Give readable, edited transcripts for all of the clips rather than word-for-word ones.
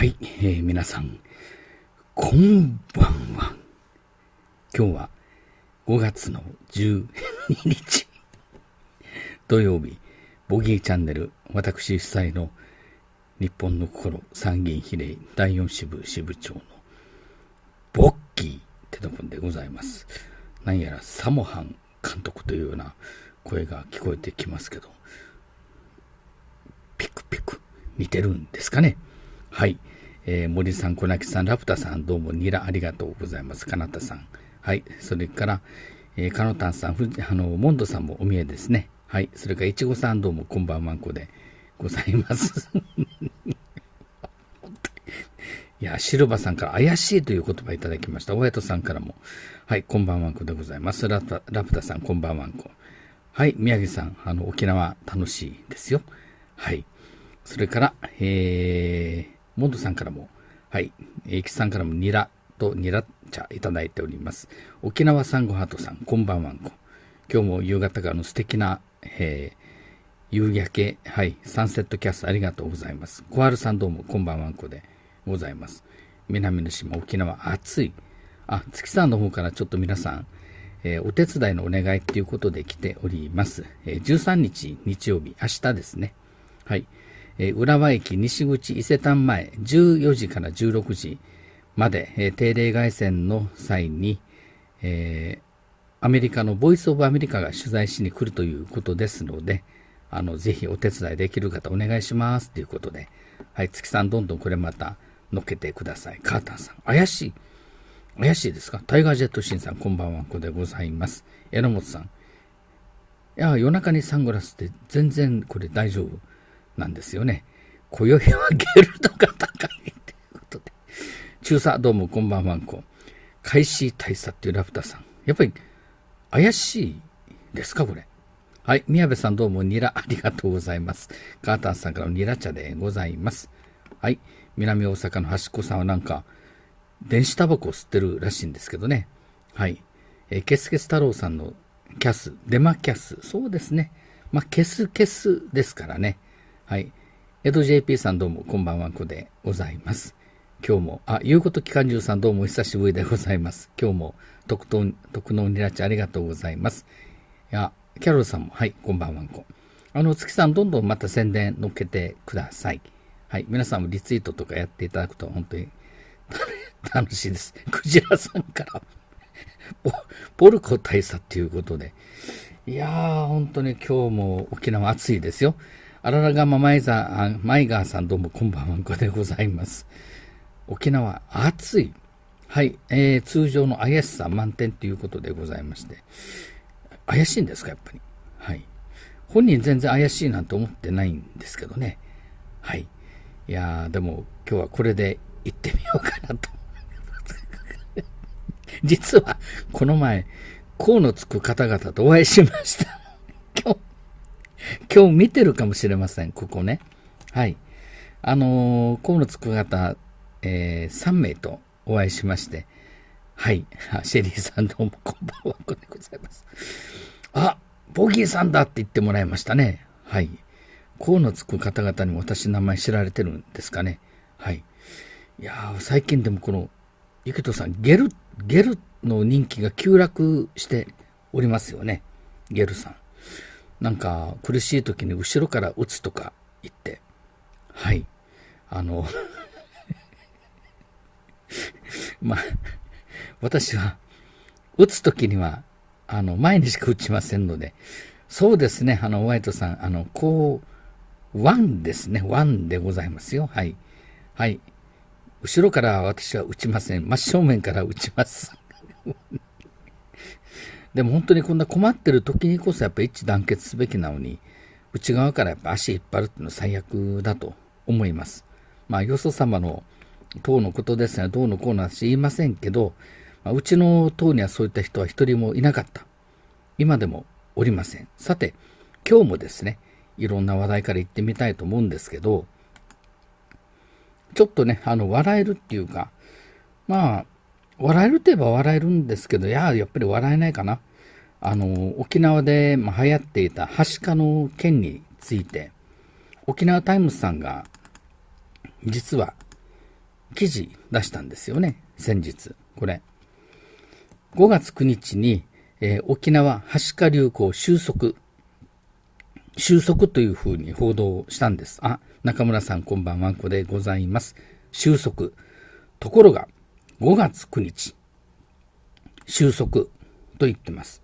はい、皆さんこんばんは。今日は5月の12日土曜日、ボギーチャンネル、私主催の日本の心参議院比例第4支部支部長のボッキーってとこでございます。何やらサモハン監督というような声が聞こえてきますけど、ピクピク似てるんですかね。はい、森さん、小泣さん、ラプタさん、どうもニラありがとうございます。かなたさん、はい、それから、かのたんさん、モンドさんもお見えですね。はい、それからいちごさん、どうもこんばんはんこでございます。いや、シルバさんから怪しいという言葉いただきました。おやとさんからも、はい、こんばんはんこでございます。ラプタさん、こんばんはんこ。はい、宮城さん、沖縄楽しいですよ。はい、それから、モンドさんからも、はい、エキさんからもニラとニラ茶いただいております。沖縄サンゴハートさん、こんばんはんこ。今日も夕方からの素敵な、夕焼け、はい、サンセットキャストありがとうございます。小春さん、どうもこんばんはんこでございます。南の島、沖縄、暑い。あ、月さんの方からちょっと皆さん、お手伝いのお願いということで来ております。13日、日曜日、明日ですね。はい。浦和駅西口伊勢丹前、14時から16時まで、定例外線の際に、アメリカのボイスオブアメリカが取材しに来るということですので、ぜひお手伝いできる方お願いしますということで、はい、月さんどんどんこれまた乗っけてください。カータンさん、怪しいですか。タイガージェットシンさん、こんばんはんこでございます。榎本さん、いや、夜中にサングラスって全然これ大丈夫なんですよね。今宵はゲルドが高いということで。中佐、どうもこんばんはんこ。開始大佐っていうラプタさん。やっぱり怪しいですかこれ。はい。宮部さん、どうもニラありがとうございます。ガータンさんからのニラ茶でございます。はい。南大阪の端っこさんはなんか、電子タバコを吸ってるらしいんですけどね。はい。ケスケス太郎さんのキャス、デマキャス。そうですね。まあ、ケスケスですからね。はい。江戸 JP さん、どうも、こんばんはんこでございます。今日も、あ、ゆうこと機関銃さん、どうも、久しぶりでございます。今日も、特納ニラチありがとうございます。いや、キャロルさんも、はい、こんばんはんこ。月さん、どんどんまた宣伝乗っけてください。はい、皆さんもリツイートとかやっていただくと、本当に楽しいです。クジラさんからポルコ大佐ということで。いやー、本当に今日も沖縄暑いですよ。あららがまマイガーさん、どうもこんばんはんこでございます。沖縄、暑い。はい、通常の怪しさ満点ということでございまして。怪しいんですか、やっぱり。はい。本人全然怪しいなんて思ってないんですけどね。はい。いやー、でも今日はこれで行ってみようかなと。実は、この前、甲のつく方々とお会いしました。今日見てるかもしれません、ここね。はい。河野つく方、3名とお会いしまして、はい。シェリーさん、どうもこんばんはこでございます。あ、ボギーさんだって言ってもらいましたね。はい。河野つく方々にも私の名前知られてるんですかね。はい。いやー、最近でもこの、ゆきとさん、ゲルの人気が急落しておりますよね。ゲルさん。なんか苦しい時に後ろから撃つとか言って、はい、まあ、私は撃つ時には前にしか撃ちませんので、そうですね、ホワイトさん、こうワンですね、ワンでございますよ、はい、はい、後ろから私は撃ちません、真正面から撃ちます。でも本当にこんな困ってる時にこそやっぱり一致団結すべきなのに、内側からやっぱ足引っ張るっていうのは最悪だと思います。まあよそ様の党のことですね、どうのこうの話言いませんけど、まあ、うちの党にはそういった人は一人もいなかった。今でもおりません。さて、今日もですね、いろんな話題から行ってみたいと思うんですけど、ちょっとね、笑えるっていうか、まあ、笑えるといえば笑えるんですけど、やっぱり笑えないかな。沖縄で流行っていたはしかの件について、沖縄タイムズさんが、実は、記事出したんですよね。先日。これ。5月9日に、沖縄はしか流行収束というふうに報道したんです。あ、中村さんこんばんは、こでございます。収束。ところが、5月9日、収束と言ってます。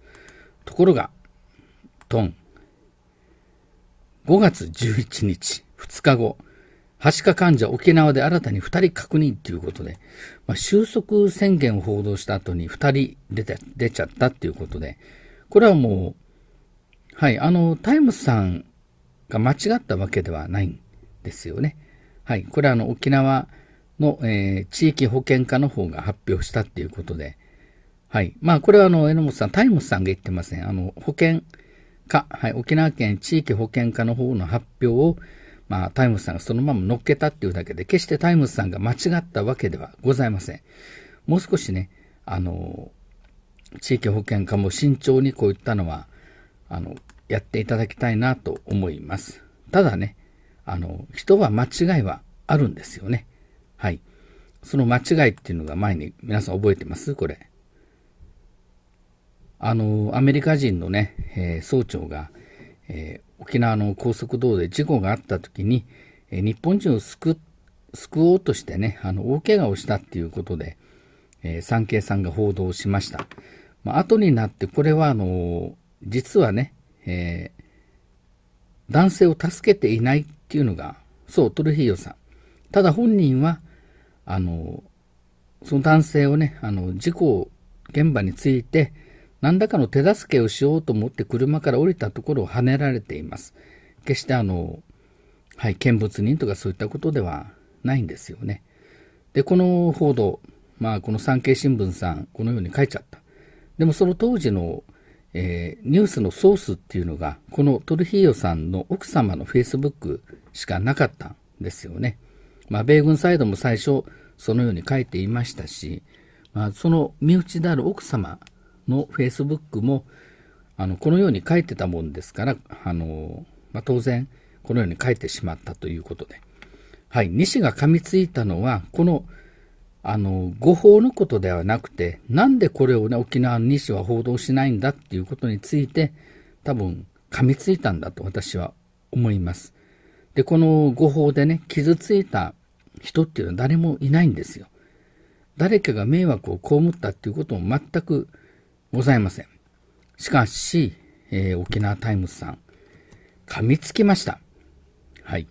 ところが、5月11日、2日後、はしか患者沖縄で新たに2人確認ということで、収束宣言を報道した後に2人出ちゃったということで、これはもう、はい、タイムスさんが間違ったわけではないんですよね。はい、これは沖縄の、地域保健課の方が発表したということで、はい、まあこれは榎本さん、タイムスさんが言ってません。保健課、はい、沖縄県地域保健課の方の発表を、まあ、タイムスさんがそのまま乗っけたっていうだけで、決してタイムスさんが間違ったわけではございません。もう少しね、地域保健課も慎重にこういったのは、やっていただきたいなと思います。ただね、人は間違いはあるんですよね。はい。その間違いっていうのが前に皆さん覚えてます?これ。アメリカ人のね、総長が、沖縄の高速道路で事故があった時に、日本人を救おうとしてね、大怪我をしたっていうことで、産経さんが報道しました。まあ、後になって、これは実はね、男性を助けていないっていうのが、そう、トルヒーヨさん。ただ本人は、その男性をね、事故現場について、何らかの手助けをしようと思って車から降りたところを跳ねられています。決してはい、見物人とかそういったことではないんですよね。で、この報道、まあ、この産経新聞さん、このように書いちゃった。でもその当時の、ニュースのソースっていうのが、このトルヒーヨさんの奥様のフェイスブックしかなかったんですよね。まあ、米軍サイドも最初、そのように書いていましたし、まあ、その身内である奥様、のフェイスブックもこのように書いてたもんですから、まあ、当然このように書いてしまったということで、はい、西が噛みついたのはこの誤報のことではなくて、なんでこれをね沖縄の西は報道しないんだっていうことについて多分噛みついたんだと私は思います。でこの誤報でね傷ついた人っていうのは誰もいないんですよ。誰かが迷惑を被ったっていうことも全くございません。しかし、沖縄タイムズさん、噛みつきました。はい。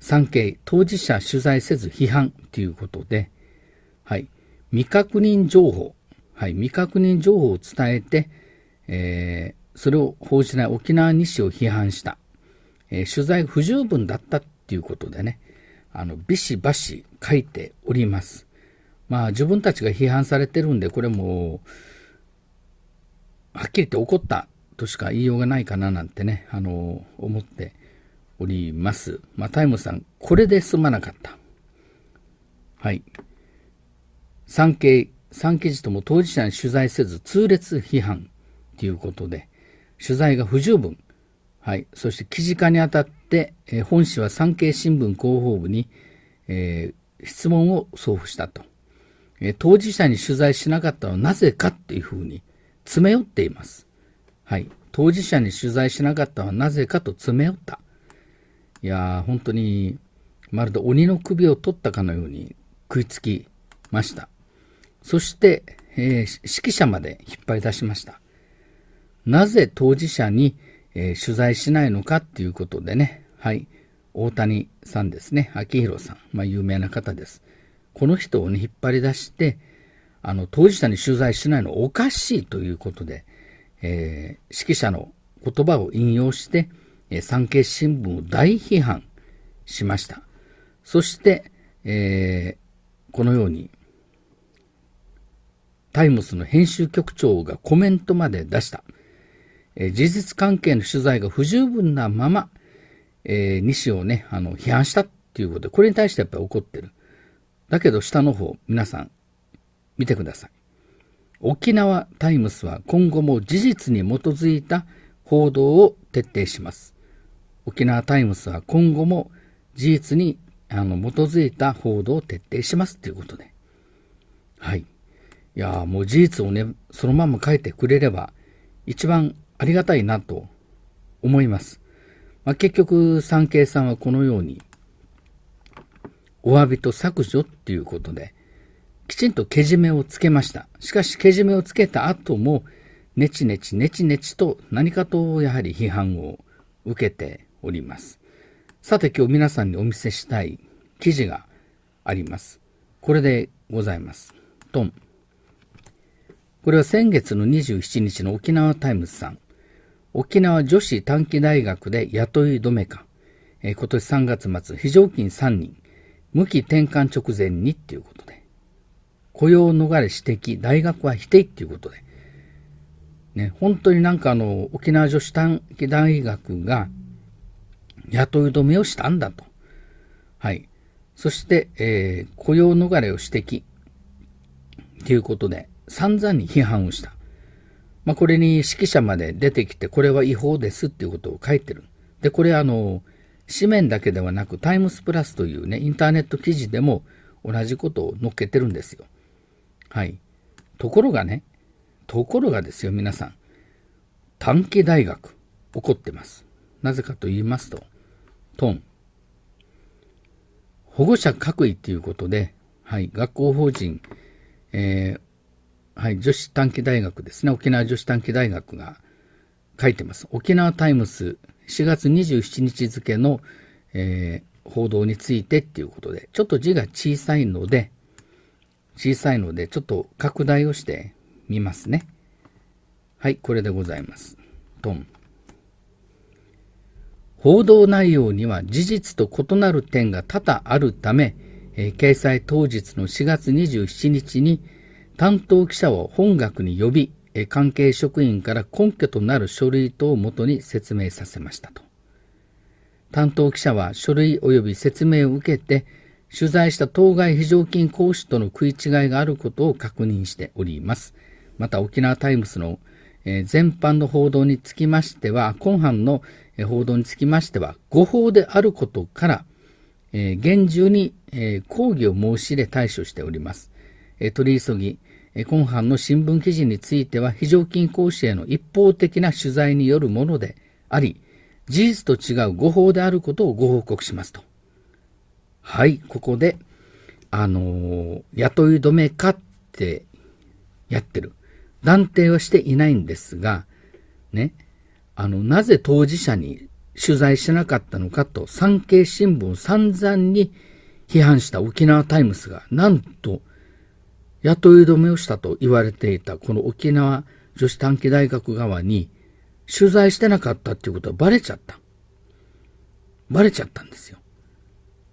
産経、当事者取材せず批判ということで、はい。未確認情報、はい。未確認情報を伝えて、それを報じない沖縄西を批判した。取材不十分だったということでね、ビシバシ書いております。まあ、自分たちが批判されてるんで、これも、はっきり言って怒ったとしか言いようがないかななんてね、思っております。まあ、タイムさん、これで済まなかった。はい。産経時とも当事者に取材せず、痛烈批判ということで、取材が不十分。はい。そして記事化にあたって、本紙は産経新聞広報部に、質問を送付したと。当事者に取材しなかったのはなぜかっていうふうに、詰め寄っています。はい。当事者に取材しなかったのはなぜかと詰め寄った。いやー、本当に、まるで鬼の首を取ったかのように食いつきました。そして、指揮者まで引っ張り出しました。なぜ当事者に、取材しないのかっていうことでね、はい。大谷さんですね。秋広さん。まあ、有名な方です。この人をね、引っ張り出して、当事者に取材しないのはおかしいということで、指揮者の言葉を引用して、産経新聞を大批判しました。そして、このように、タイムスの編集局長がコメントまで出した。事実関係の取材が不十分なまま、西をね、批判したっていうことで、これに対してやっぱり怒ってる。だけど下の方、皆さん、見てください。沖縄タイムスは今後も事実に基づいた報道を徹底します。沖縄タイムスは今後も事実に、基づいた報道を徹底しますということで。はい。いや、もう事実をね、そのまま書いてくれれば、一番ありがたいなと思います。まあ、結局、産経さんはこのように、お詫びと削除っていうことで、きちんとけじめをつけました。しかし、けじめをつけた後も、ネチネチネチネチと何かとやはり批判を受けております。さて今日皆さんにお見せしたい記事があります。これでございます。トン。これは先月の27日の沖縄タイムズさん。沖縄女子短期大学で雇い止めか。今年3月末、非常勤3人。無期転換直前にっていうことで。雇用逃れ指摘、大学は否定っていうことで。ね、本当になんか沖縄女子短期大学が雇い止めをしたんだと。はい。そして、雇用逃れを指摘。ということで、散々に批判をした。まあ、これに識者まで出てきて、これは違法ですっていうことを書いてる。で、これ紙面だけではなく、タイムスプラスというね、インターネット記事でも同じことを載っけてるんですよ。はい。ところがですよ、皆さん。短期大学、怒ってます。なぜかと言いますと、トン。保護者各位ということで、はい、学校法人、はい、女子短期大学ですね、沖縄女子短期大学が書いてます。沖縄タイムス4月27日付の、報道についてっていうことで、ちょっと字が小さいので、ちょっと拡大をして、見ますね。はい、これでございます。トン。報道内容には事実と異なる点が多々あるため、掲載当日の4月27日に担当記者を本学に呼び、関係職員から根拠となる書類等をもとに説明させましたと。担当記者は書類及び説明を受けて、取材した当該非常勤講師との食い違いがあることを確認しております。また沖縄タイムスの全般の報道につきましては、今般の報道につきましては、誤報であることから、厳重に抗議を申し入れ対処しております。取り急ぎ、今般の新聞記事については、非常勤講師への一方的な取材によるものであり、事実と違う誤報であることをご報告しますと。はい、ここで、雇い止めかってやってる。断定はしていないんですが、ね、なぜ当事者に取材しなかったのかと、産経新聞を散々に批判した沖縄タイムスが、なんと、雇い止めをしたと言われていた、この沖縄女子短期大学側に、取材してなかったっていうことはバレちゃった。バレちゃったんですよ。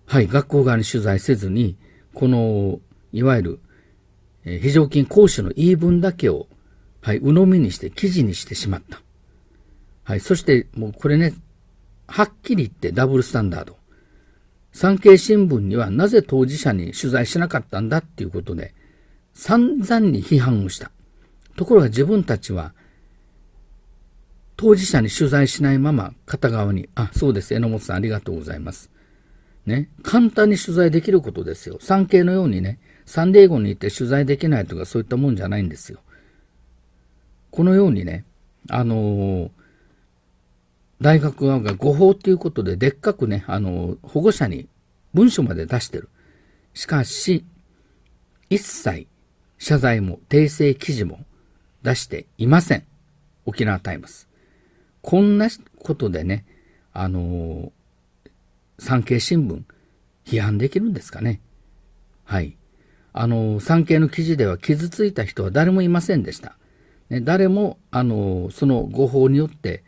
はい、学校側に取材せずに、この、いわゆる、非常勤講師の言い分だけを、はい、鵜呑みにして記事にしてしまった。はい、そして、もうこれね、はっきり言ってダブルスタンダード。産経新聞にはなぜ当事者に取材しなかったんだっていうことで、散々に批判をした。ところが自分たちは、当事者に取材しないまま、片側に、あ、そうです、榎本さんありがとうございます。ね、簡単に取材できることですよ。産経のようにね、サンディエゴに行って取材できないとかそういったもんじゃないんですよ。このようにね、大学側が誤報ということで、でっかくね、保護者に文書まで出してる。しかし、一切謝罪も訂正記事も出していません。沖縄タイムズ。こんなことでね、産経新聞、批判できるんですかね。はい。産経の記事では傷ついた人は誰もいませんでした。ね、誰も、その誤報によって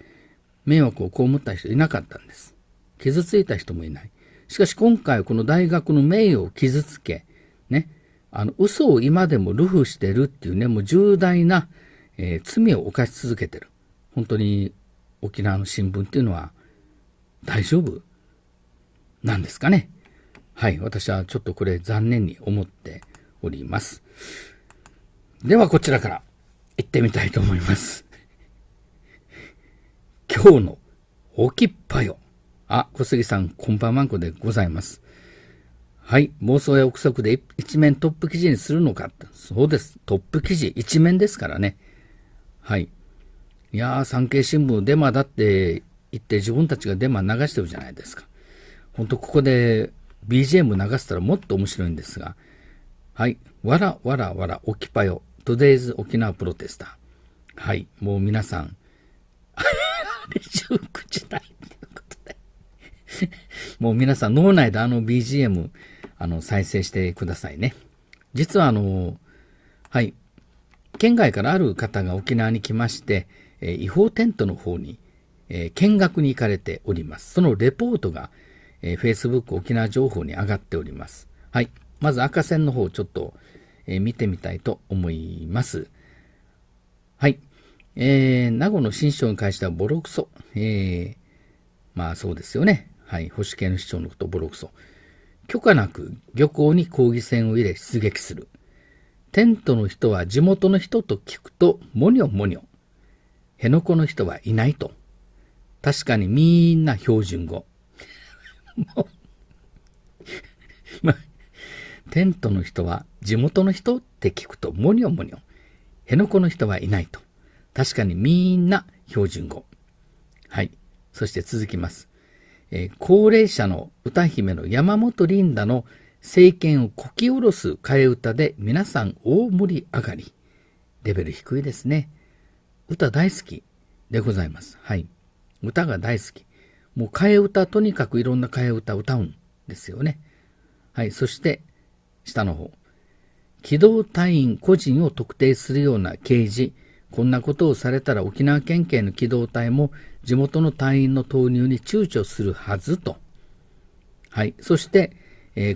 迷惑を被った人いなかったんです。傷ついた人もいない。しかし今回はこの大学の名誉を傷つけ、ね、嘘を今でも流布してるっていうね、もう重大な、罪を犯し続けてる。本当に沖縄の新聞っていうのは大丈夫なんですかね。はい。私はちょっとこれ残念に思っております。ではこちらから行ってみたいと思います。今日のおきっぱよ。あ、小杉さんこんばんはんこでございます。はい。妄想や憶測で一面トップ記事にするのか。そうです。トップ記事一面ですからね。はい。いやー、産経新聞デマだって言って自分たちがデマ流してるじゃないですか。ほんとここで BGM 流せたらもっと面白いんですが。はい。わらわらわらおきぱよ。Today's 沖縄プロテスタ。はい。もう皆さん。あれ、19時台っていうことで。もう皆さん脳内であの BGM。再生してくださいね。実ははい、県外からある方が沖縄に来まして、違法テントの方に、見学に行かれております。そのレポートが、Facebook 沖縄情報に上がっております。はい。まず赤線の方をちょっと、見てみたいと思います。はい。名護の新市長に関してはボロクソ。まあそうですよね。はい。保守系の市長のことをボロクソ。許可なく漁港に抗議船を入れ出撃する。テントの人は地元の人と聞くともにょもにょ。辺野古の人はいないと。確かにみんな標準語。もう、ま、テントの人は地元の人って聞くともにょもにょ。辺野古の人はいないと。確かにみんな標準語。はい。そして続きます。高齢者の歌姫の山本リンダの政権をこき下ろす替え歌で皆さん大盛り上がり。レベル低いですね。歌大好きでございます。はい。歌が大好き。もう替え歌、とにかくいろんな替え歌歌うんですよね。はい。そして、下の方。機動隊員個人を特定するような掲示。こんなことをされたら沖縄県警の機動隊も地元の隊員の投入に躊躇するはずと。はい。そして、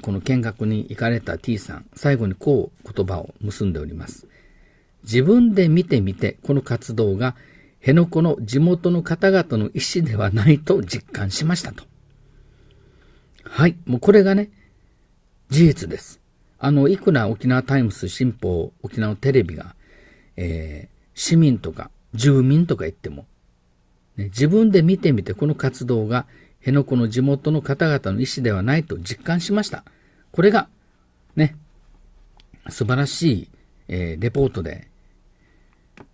この見学に行かれた T さん、最後にこう言葉を結んでおります。自分で見てみて、この活動が辺野古の地元の方々の意思ではないと実感しましたと。はい。もうこれがね、事実です。いくら沖縄タイムス、新報、沖縄テレビが、市民とか住民とか言っても、ね、自分で見てみてこの活動が辺野古の地元の方々の意思ではないと実感しました。これが、ね、素晴らしい、レポートで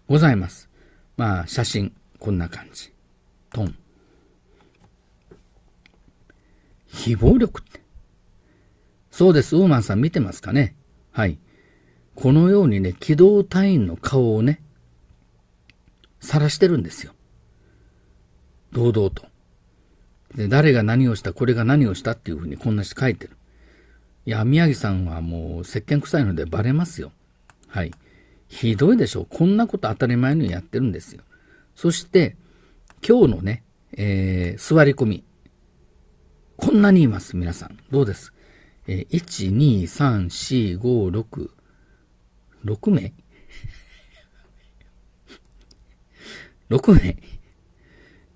ございます。まあ、写真、こんな感じ。トン。非暴力って。そうです。ウーマンさん見てますかね。はい。このようにね、機動隊員の顔をね、晒してるんですよ。堂々と。で、誰が何をした、これが何をしたっていうふうにこんな人書いてる。いや、宮城さんはもう石鹸臭いのでバレますよ。はい。ひどいでしょう。こんなこと当たり前にやってるんですよ。そして、今日のね、座り込み。こんなにいます、皆さん。どうです？1、2、3、4、5、6、6名6名。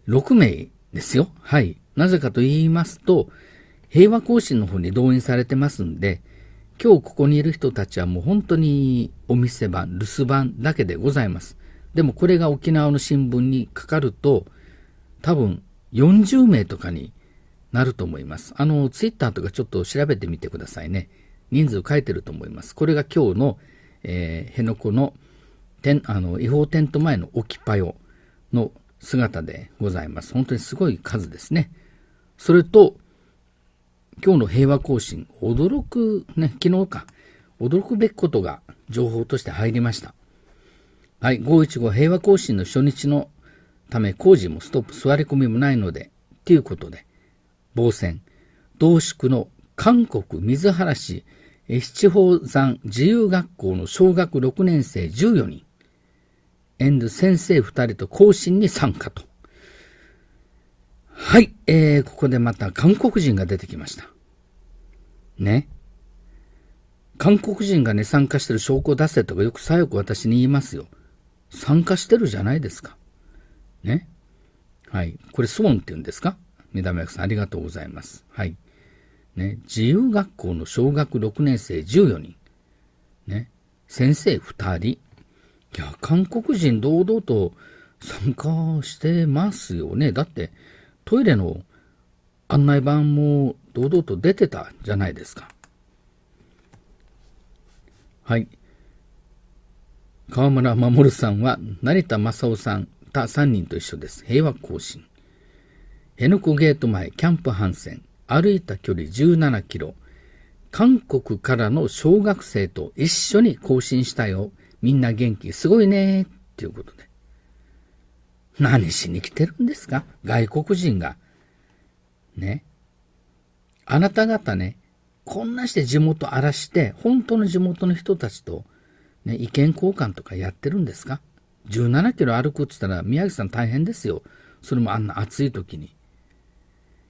6名ですよ。はい。なぜかと言いますと、平和行進の方に動員されてますんで、今日ここにいる人たちはもう本当にお店番、留守番だけでございます。でもこれが沖縄の新聞にかかると、多分40名とかになると思います。ツイッターとかちょっと調べてみてくださいね。人数書いてると思います。これが今日の、辺野古の違法テント前の置きパヨの姿でございます。本当にすごい数ですね。それと、今日の平和行進、驚く、ね、昨日か、驚くべきことが情報として入りました。はい、515平和行進の初日のため工事もストップ、座り込みもないので、ということで、防戦、同宿の韓国水原市七宝山自由学校の小学6年生14人、先生2人と行進に参加と。はい、ここでまた韓国人が出てきました。ね。韓国人がね、参加してる証拠を出せとかよく左翼私に言いますよ。参加してるじゃないですか。ね。はい。これ、スウォンって言うんですか？目玉役さん、ありがとうございます。はい。ね。自由学校の小学6年生14人。ね。先生2人。いや、韓国人堂々と参加してますよね。だって、トイレの案内板も堂々と出てたじゃないですか。はい。川村守さんは、成田正夫さん、他3人と一緒です。平和行進。辺野古ゲート前、キャンプ・ハンセン。歩いた距離17キロ。韓国からの小学生と一緒に行進したよ。みんな元気。すごいね。っていうことで。何しに来てるんですか？外国人が。ね。あなた方ね、こんなして地元荒らして、本当の地元の人たちと、ね、意見交換とかやってるんですか？17キロ歩くって言ったら、宮城さん大変ですよ。それもあんな暑い時に。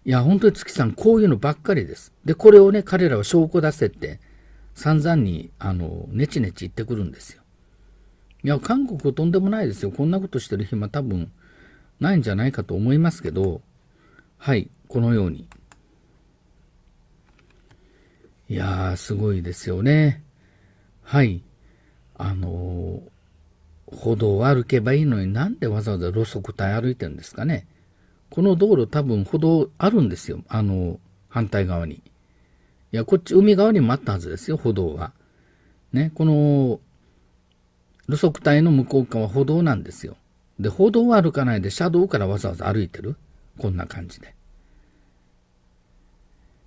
いや、本当に月さん、こういうのばっかりです。で、これをね、彼らは証拠出せって、散々に、ネチネチ言ってくるんですよ。いや、韓国はとんでもないですよ。こんなことしてる暇多分、ないんじゃないかと思いますけど、はい、このように。いやー、すごいですよね。はい。歩道を歩けばいいのになんでわざわざ路側帯歩いてるんですかね。この道路多分歩道あるんですよ。反対側に。いや、こっち海側にもあったはずですよ、歩道は。ね、この、路側帯の向こう側は歩道なんですよ。で、歩道は歩かないで車道からわざわざ歩いてる。こんな感じで。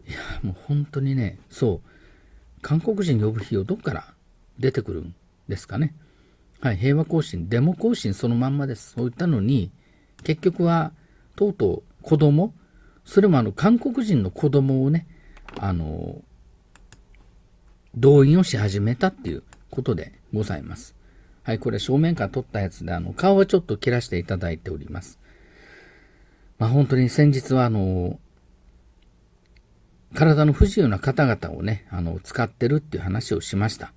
いや、もう本当にね、そう、韓国人呼ぶ費用どっから出てくるんですかね。はい、平和行進、デモ行進そのまんまです。そういったのに、結局は、とうとう子供、それも韓国人の子供をね、動員をし始めたっていうことでございます。はい、これ正面から撮ったやつで、顔はちょっと切らしていただいております。まあ本当に先日は体の不自由な方々をね、使ってるっていう話をしました。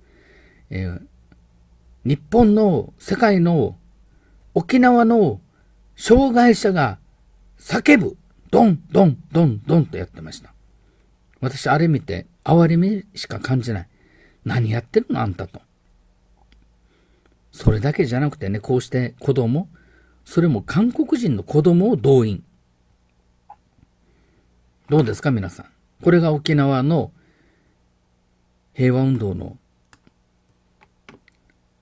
日本の、世界の、沖縄の障害者が叫ぶ、ドン、ドン、ドン、ドンとやってました。私、あれ見て、哀れみしか感じない。何やってるのあんたと。それだけじゃなくてね、こうして子供、それも韓国人の子供を動員。どうですか、皆さん。これが沖縄の平和運動の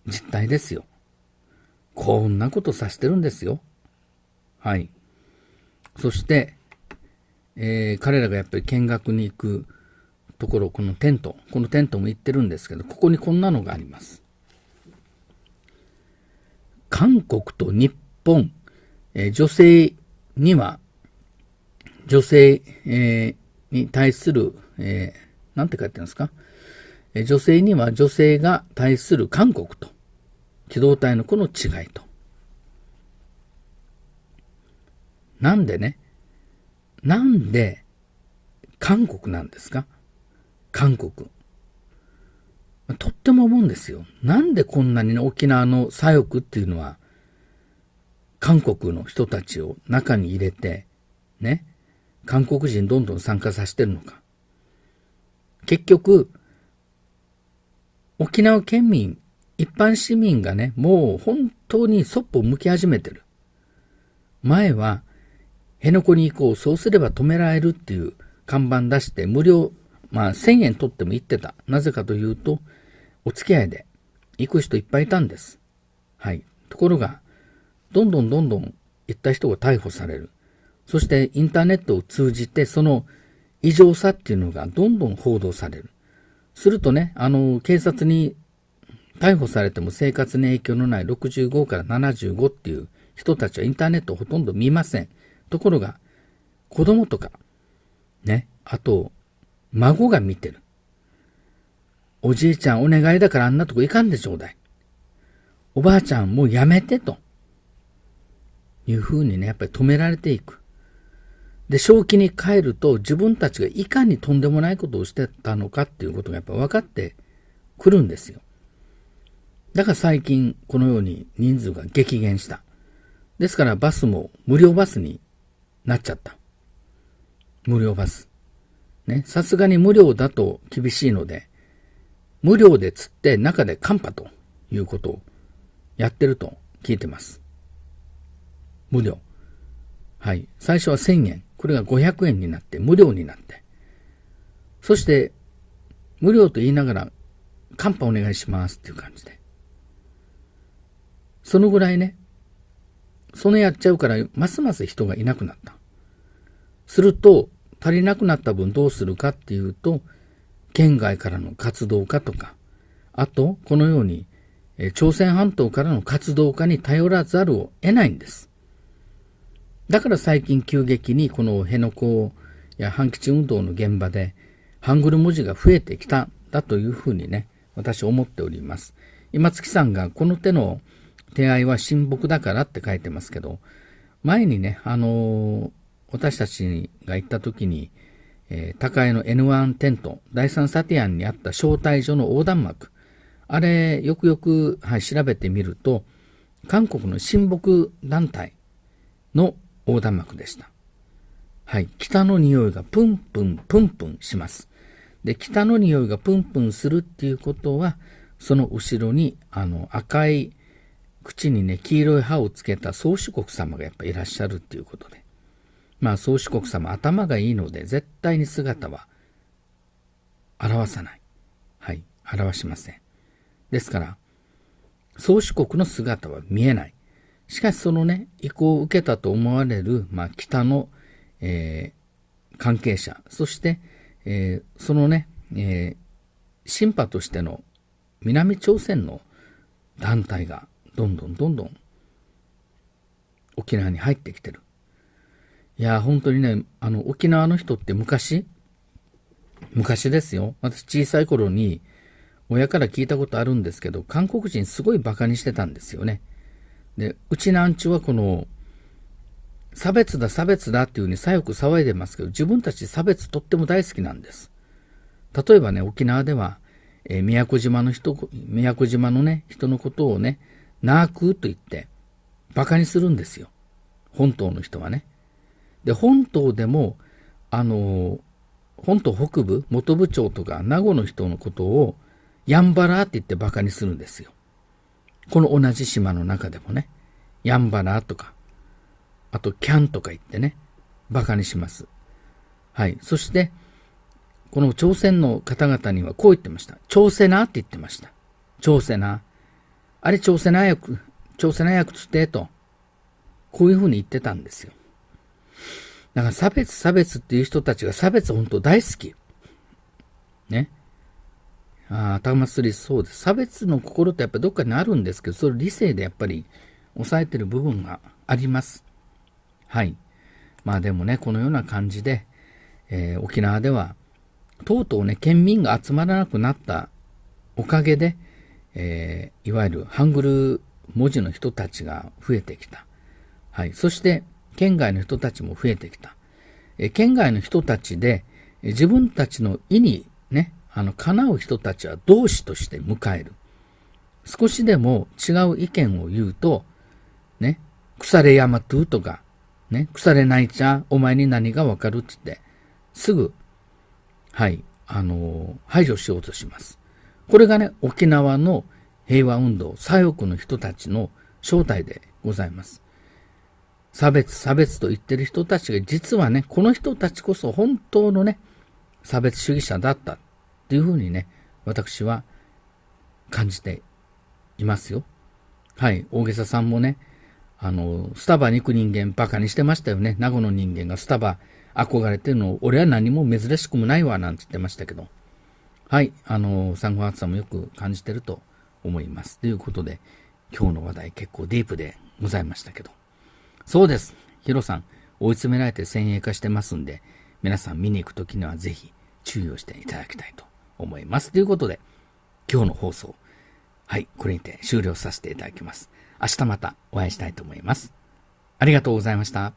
実態ですよ。こんなことさせてるんですよ。はい。そして、彼らがやっぱり見学に行くところ、このテントも行ってるんですけど、ここにこんなのがあります。韓国と日本、女性には、女性、に対する、なんて書いてあるんですか、女性には女性が対する韓国と、機動隊のこの違いと。なんでね、なんで韓国なんですか？韓国。とっても思うんですよ。なんでこんなに、ね、沖縄の左翼っていうのは、韓国の人たちを中に入れて、ね、韓国人どんどん参加させてるのか。結局、沖縄県民、一般市民がね、もう本当にそっぽを向き始めてる。前は、辺野古に行こう、そうすれば止められるっていう看板出して、無料、まあ1000円取っても行ってた。なぜかというと、お付き合いで行く人いっぱいいたんです。はい。ところが、どんどん行った人が逮捕される。そしてインターネットを通じてその異常さっていうのがどんどん報道される。するとね、警察に逮捕されても生活に影響のない65から75っていう人たちはインターネットをほとんど見ません。ところが、子供とか、ね、あと、孫が見てる。おじいちゃんお願いだからあんなとこ行かんでちょうだい。おばあちゃんもうやめてと。いうふうにね、やっぱり止められていく。で、正気に帰ると自分たちがいかにとんでもないことをしてたのかっていうことがやっぱ分かってくるんですよ。だから最近このように人数が激減した。ですからバスも無料バスになっちゃった。無料バス。ね、さすがに無料だと厳しいので、無料で釣って中でカンパということをやってると聞いてます。無料。はい。最初は1000円。これが500円になって、無料になって。そして、無料と言いながら、寒波お願いしますっていう感じで。そのぐらいね、そのやっちゃうから、ますます人がいなくなった。すると、足りなくなった分どうするかっていうと、県外からの活動家とか、あと、このように、朝鮮半島からの活動家に頼らざるを得ないんです。だから最近急激にこの辺野古や反基地運動の現場で、ハングル文字が増えてきた、だというふうにね、私思っております。今月さんがこの手の手合いは親睦だからって書いてますけど、前にね、私たちが行った時に、高江の N1 テント、第3サティアンにあった招待所の横断幕、あれ、よくよく、調べてみると、韓国の親睦団体の横断幕でした。はい、北の匂いがプンプンプンプンします。で、北の匂いがプンプンするっていうことは、その後ろに、赤い、口にね、黄色い歯をつけた宗主国様がやっぱいらっしゃるっていうことで。まあ、宗主国様、頭がいいので、絶対に姿は、表さない。はい、表しません。ですから、宗主国の姿は見えない。しかし、そのね、意向を受けたと思われる、まあ、北の、関係者、そして、そのね、シンパとしての南朝鮮の団体がどんどん沖縄に入ってきてる。いや、本当にね、沖縄の人って昔ですよ。私小さい頃に親から聞いたことあるんですけど、韓国人すごいバカにしてたんですよね。で、うちなんちゅはこの、差別だっていうふうに左翼騒いでますけど、自分たち差別とっても大好きなんです。例えばね、沖縄では、宮古島のね、人のことをね、ナークーと言って、馬鹿にするんですよ。本島の人はね。で、本島でも、本島北部、本部町とか、名護の人のことを、やんばらーって言って馬鹿にするんですよ。この同じ島の中でもね、やんばらーとか、あと、キャンとか言ってね、馬鹿にします。はい。そして、この朝鮮の方々にはこう言ってました。朝鮮なって言ってました。朝鮮な。あれ、朝鮮な役つって、と。こういうふうに言ってたんですよ。だから差別っていう人たちが差別本当大好き。ね。頭すりそうです。差別の心ってやっぱどっかにあるんですけど、それ理性でやっぱり抑えてる部分があります。はい。まあでもね、このような感じで、沖縄では、とうとうね、県民が集まらなくなったおかげで、いわゆるハングル文字の人たちが増えてきた。はい。そして、県外の人たちも増えてきた。県外の人たちで、自分たちの意にね、かなう人たちは同志として迎える。少しでも違う意見を言うと、ね、腐れやまととか、ね、腐れないちゃ、お前に何がわかるって言って、すぐ、はい、排除しようとします。これがね、沖縄の平和運動、左翼の人たちの正体でございます。差別と言ってる人たちが、実はね、この人たちこそ本当のね、差別主義者だったっていうふうにね、私は感じていますよ。はい、大げささんもね、スタバに行く人間馬鹿にしてましたよね。名護の人間がスタバ、憧れてるの、俺は何も珍しくもないわ、なんて言ってましたけど。はい、産後暑さもよく感じてると思います。ということで、今日の話題結構ディープでございましたけど。そうです。ヒロさん、追い詰められて先鋭化してますんで、皆さん見に行くときにはぜひ注意をしていただきたいと思います。ということで、今日の放送、はい、これにて終了させていただきます。明日またお会いしたいと思います。ありがとうございました。